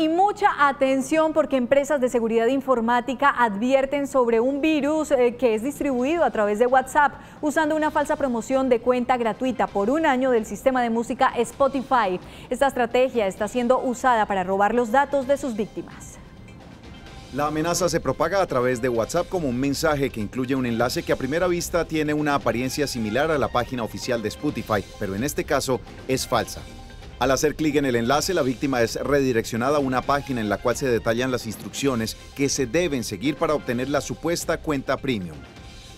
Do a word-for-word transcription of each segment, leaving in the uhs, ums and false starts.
Y mucha atención porque empresas de seguridad informática advierten sobre un virus eh, que es distribuido a través de WhatsApp usando una falsa promoción de cuenta gratuita por un año del sistema de música Spotify. Esta estrategia está siendo usada para robar los datos de sus víctimas. La amenaza se propaga a través de WhatsApp como un mensaje que incluye un enlace que a primera vista tiene una apariencia similar a la página oficial de Spotify, pero en este caso es falsa. Al hacer clic en el enlace, la víctima es redireccionada a una página en la cual se detallan las instrucciones que se deben seguir para obtener la supuesta cuenta premium.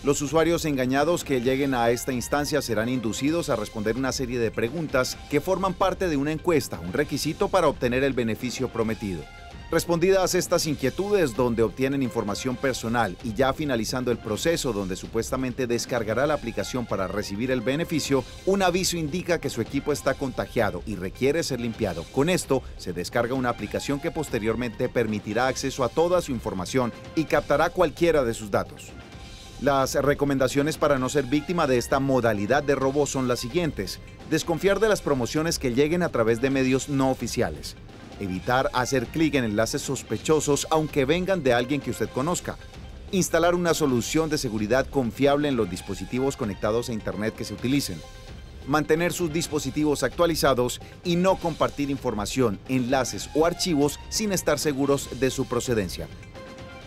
Los usuarios engañados que lleguen a esta instancia serán inducidos a responder una serie de preguntas que forman parte de una encuesta, un requisito para obtener el beneficio prometido. Respondidas estas inquietudes, donde obtienen información personal y ya finalizando el proceso donde supuestamente descargará la aplicación para recibir el beneficio, un aviso indica que su equipo está contagiado y requiere ser limpiado. Con esto, se descarga una aplicación que posteriormente permitirá acceso a toda su información y captará cualquiera de sus datos. Las recomendaciones para no ser víctima de esta modalidad de robo son las siguientes: desconfiar de las promociones que lleguen a través de medios no oficiales. Evitar hacer clic en enlaces sospechosos aunque vengan de alguien que usted conozca. Instalar una solución de seguridad confiable en los dispositivos conectados a Internet que se utilicen. Mantener sus dispositivos actualizados y no compartir información, enlaces o archivos sin estar seguros de su procedencia.